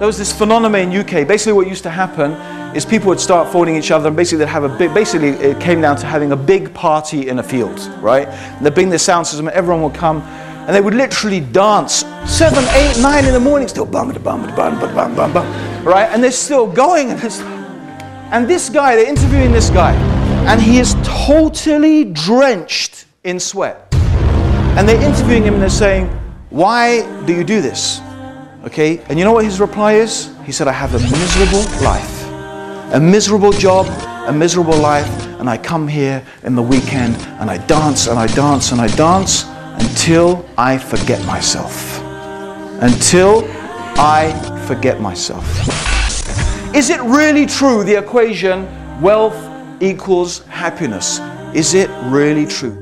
There was this phenomenon in UK. Basically what used to happen is people would start phoning each other, and basically they'd have a big, basically it came down to having a big party in a field, right? And they'd bring their sound system, everyone would come, and they would literally dance 7, 8, 9 in the morning, still bum, bum, bum, bum, bum, bum, bum, right? And they're still going. And this guy, they're interviewing this guy, and he is totally drenched in sweat. And they're interviewing him and they're saying, why do you do this? Okay, and you know what his reply is? He said, I have a miserable life, a miserable job, a miserable life, and I come here in the weekend and I dance and I dance and I dance until I forget myself. Until I forget myself. Is it really true, the equation wealth equals happiness? Is it really true?